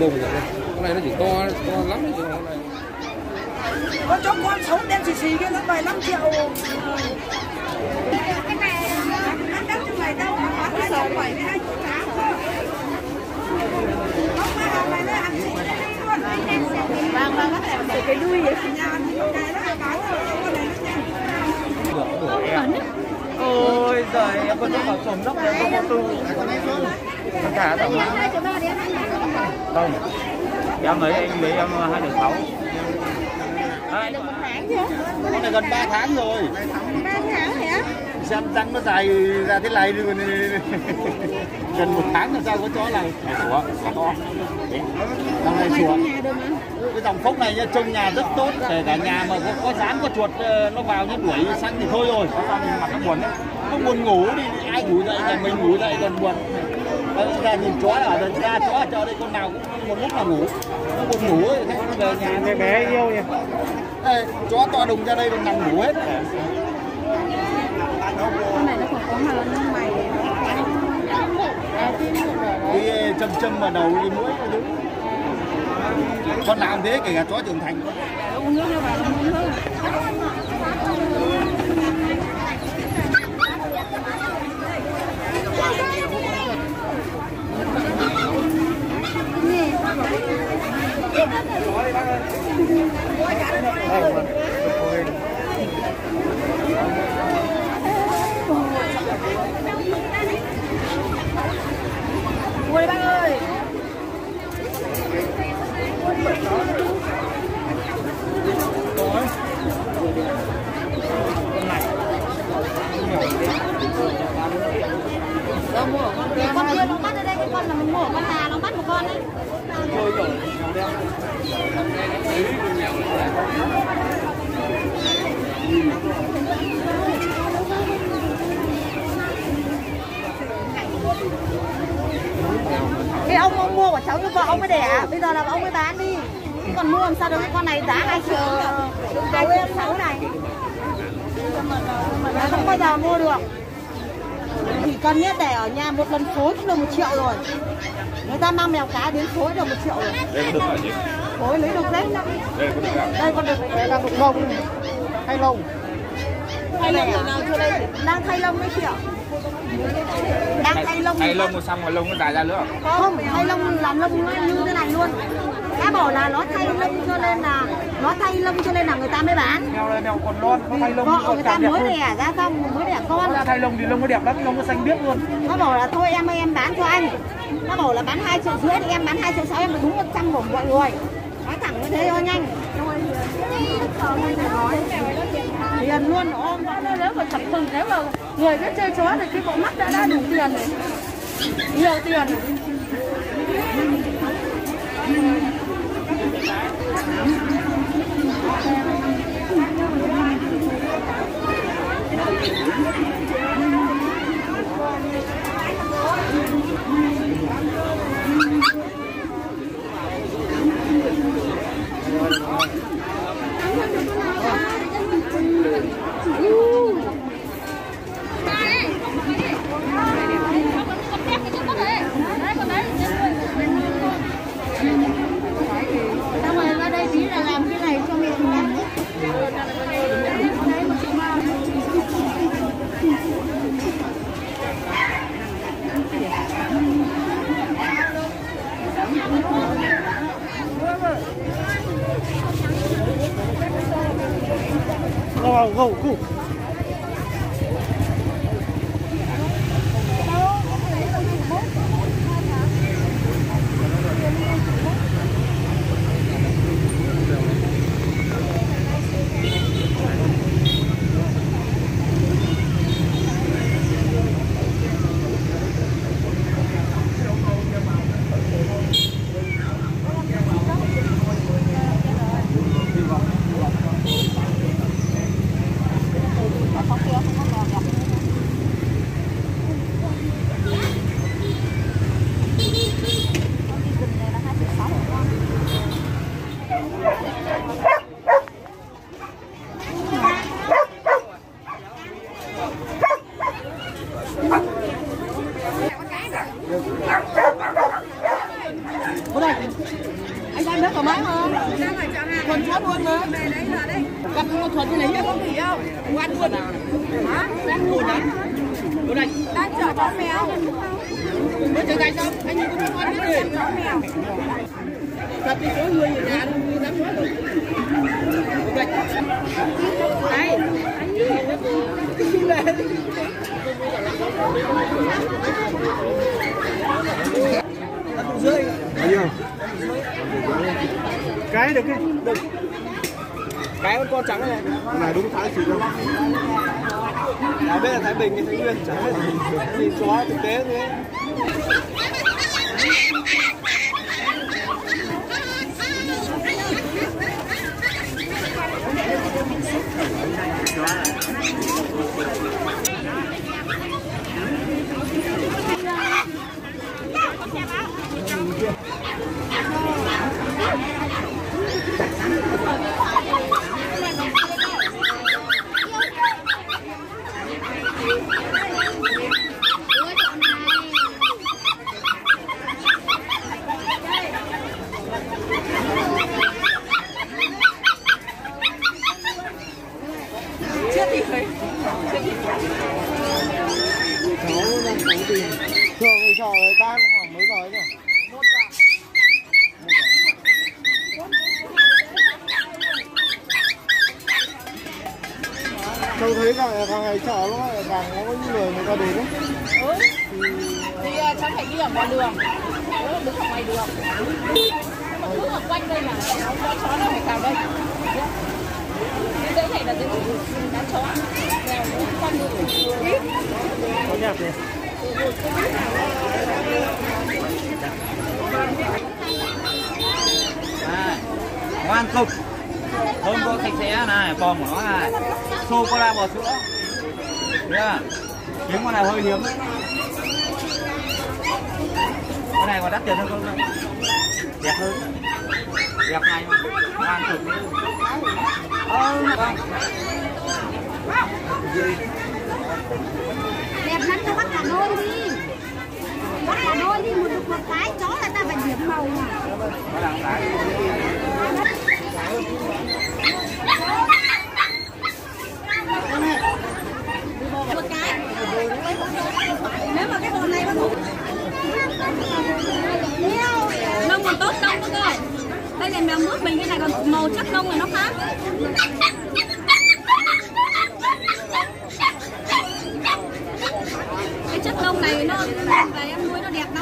lùng rồi này. Con này nó chỉ to lắm chứ con này. Con chó con xấu đen xì xì kia nó vài 5 triệu. Cái này ăn đắt như này đâu, bán 2,7 với 2,8 thôi. Nó mà hàng này nó ăn xịn đấy luôn. Vàng nó đẹp cái đuôi vậy. Nhà này nó báo rồi, con này nó nhanh. Ôi giời, con nó bảo trộm nóc đấy, con vô tư. Con thả tổng lắm. Không, em ấy anh lấy em 2,6. Được 1 tháng chưa? Con này gần 3 tháng rồi. 3 tháng hả? Xem răng nó dài ra thế này rồi. Gần 1 tháng là sao có chó này? Ủa, có con. Con này sủa. Cái dòng phốc này trông nhà rất tốt. Kể cả nhà mà có rán, có chuột nó vào nó đuổi sang thì thôi rồi. Mặt nó buồn đấy. Nó buồn ngủ đi, ai ngủ dậy, nhà mình ngủ dậy còn buồn. Chúng ta nhìn chó là thật ra chó cho đây con nào cũng một lúc là ngủ. Nó buồn ngủ ấy, về nhà người bé yêu nhỉ. Ê, chó to đùng ra đây còn nằm ngủ hết. Con này nó còn có mà lông mày đi châm vào đầu đi mũi đúng. Con làm thế kể cả chó trưởng thành. Uống nước nó vào uống nước. Mua đi bác ơi. Con kia nó bắt ở đây, cái con là mình mua ở con Hà, nó bắt một con đấy. Cái ông mua của cháu cho vợ ông mới đẻ, bây giờ là ông mới bán đi. Còn mua làm sao được, cái con này giá 2,6 triệu này. Không bao giờ mua được. Thì con nhất đẻ ở nhà một lần phối cũng được 1 triệu rồi. Người ta mang mèo cá đến phối được 1 triệu rồi. Đây có được hả chị? Phối lấy được đấy. Đây có được hả? Đây con được là một lồng. Thay lồng. Thay lồng nào chưa đây? Đang thay lồng mấy chị ạ? Đang thay lông. Thay lông xong rồi lông nó dài ra nữa. Không, thay lông là lông như thế này luôn. Đã bảo là nó thay lông cho nên là người ta mới bán. Mèo này mèo còn non, nó thay lông còn người ta mới đẻ ra xong mới đẻ con. Thay lông thì lông nó đẹp lắm, lông nó xanh biếc luôn. Nó bảo là thôi em ơi em bán cho anh. Nó bảo là bán 2,5 triệu thì em bán 2,6 triệu, em được đúng 100 của mọi người. Nói thẳng như thế thôi nhanh. Tiền luôn ôm nó nếu mà sập sừng, nếu mà người biết chơi chó thì cái bộ mắt đã đủ tiền rồi, nhiều tiền. Go. Hãy subscribe cho kênh Ghiền Mì Gõ để không bỏ lỡ những video hấp dẫn. nó thoải mái hơn. Thuần thoát luôn mà. Gặp nó thuần cái này chứ không thì đâu. Ngoan luôn. Hả? Đang ngồi đấy. Đồ này. Đang chở chó mèo. Mới chở gà xong, anh cũng không ăn cái gì. Thật thì số người ở nhà luôn, người dám nói luôn. Đồ này. Đây. Cái được cái được cái con trắng này là đúng thái chỉ đâu à, bên là Thái Bình, cái Thái Nguyên chẳng hết gì xóa thực tế thế. Tôi thấy là thằng này chở nó vàng nó có những người người ta đến đấy. Ừ. Thì chắc phải đi ở ngoài đường. Nó đứng ở ngoài đường. Mà cứ ở quanh đây là con chó nó phải vào đây. Cái dãy này là dãy của đám chó. Nào cũng quanh đường. Có nhạc kìa. À, ngoan cục. Không có sạch sẽ này, bòm của nó này, xô có ra bò sữa, tiếng con này hơi hiếm đấy. Con này còn đắt tiền hơn không? Đẹp hơn, đẹp này mà, ngoan cực. Đẹp lắm cho bắt cả đôi đi, bắt cả đôi đi một đục một cái, chó là ta phải điểm màu mà. Một cái. Nếu mà cái con này nó nông còn tốt nông cơ. Đây là mèo mướp mình, cái này còn màu chắc nông rồi nó khác. Cái chất nông này nó về em nuôi nó đẹp lắm.